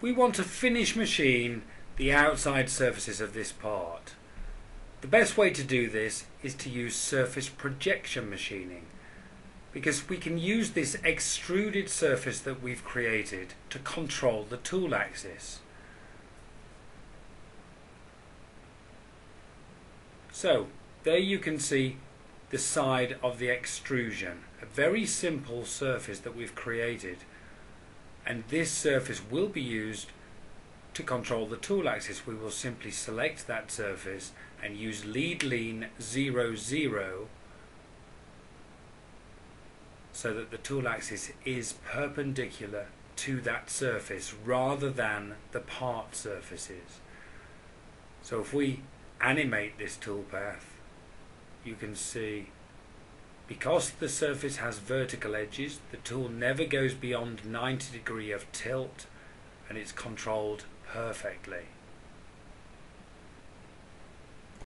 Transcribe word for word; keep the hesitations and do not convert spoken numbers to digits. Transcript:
we want to finish machine the outside surfaces of this part. The best way to do this is to use surface projection machining, because we can use this extruded surface that we've created to control the tool axis. So there you can see the side of the extrusion, a very simple surface that we've created, and this surface will be used to control the tool axis. We will simply select that surface and use lead lean zero zero so that the tool axis is perpendicular to that surface rather than the part surfaces. So if we animate this toolpath, you can see because the surface has vertical edges, the tool never goes beyond ninety degree of tilt, and it's controlled perfectly.